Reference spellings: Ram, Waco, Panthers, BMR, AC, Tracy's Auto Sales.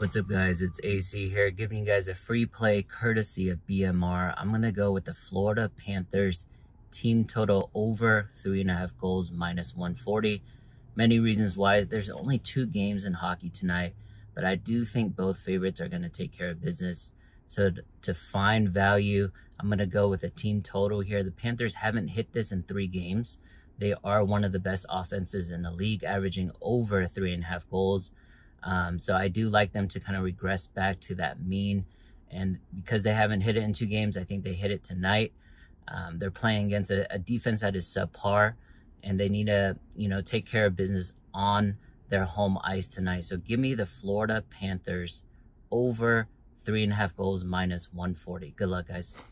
What's up guys, it's AC here giving you guys a free play courtesy of BMR. I'm gonna go with the Florida Panthers team total over 3.5 goals -140. Many reasons why. There's only 2 games in hockey tonight, but I do think both favorites are gonna take care of business. So to find value, I'm gonna go with a team total here. The Panthers haven't hit this in 3 games. They are one of the best offenses in the league, averaging over 3.5 goals. So I do like them to kind of regress back to that mean. And because they haven't hit it in 2 games, I think they hit it tonight. They're playing against a defense that is subpar, and they need to, take care of business on their home ice tonight. So give me the Florida Panthers over 3.5 goals -140. Good luck, guys.